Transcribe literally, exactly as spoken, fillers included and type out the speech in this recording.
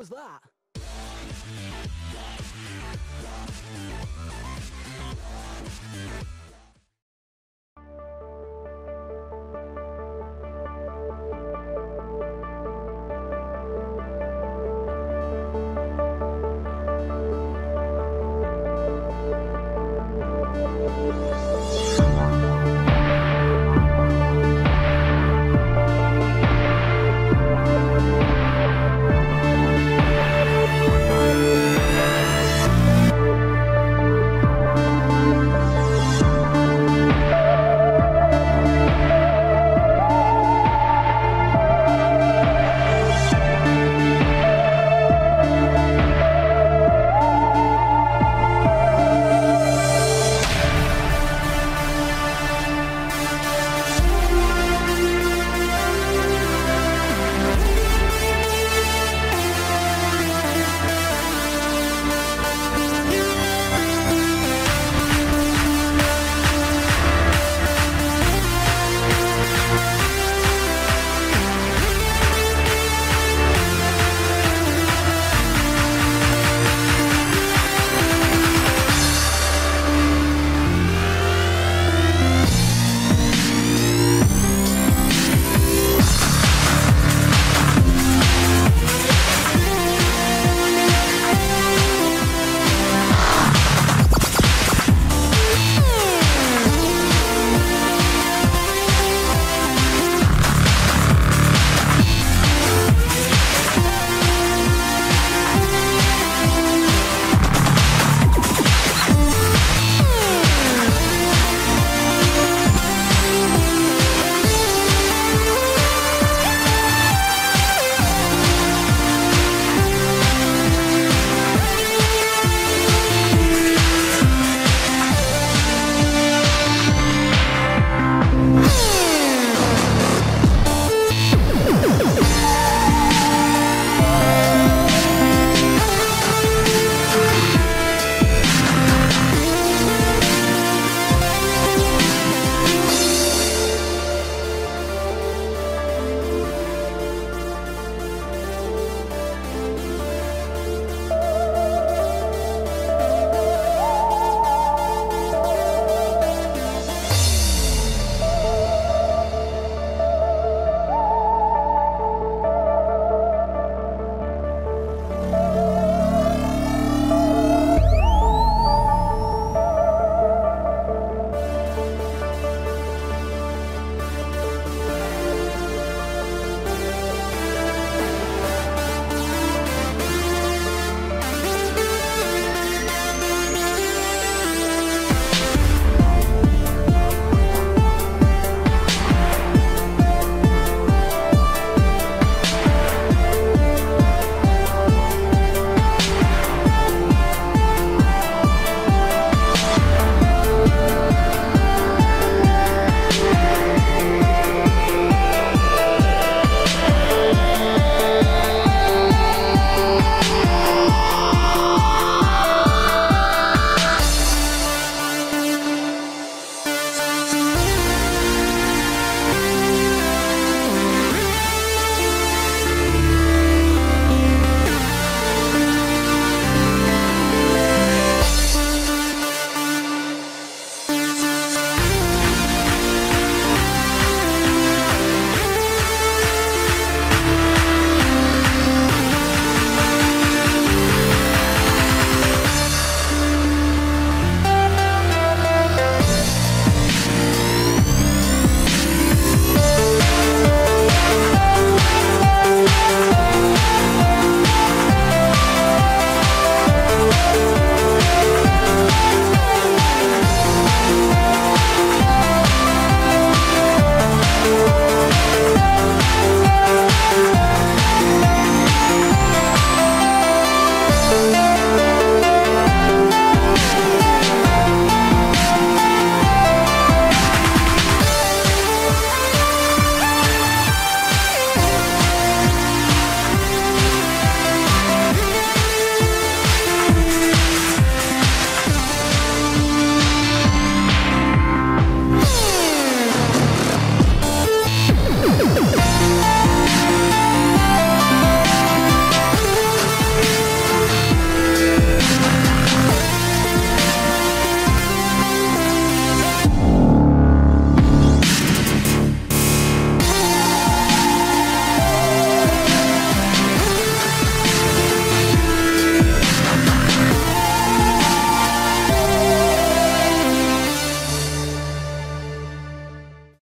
was that? We'll be right back.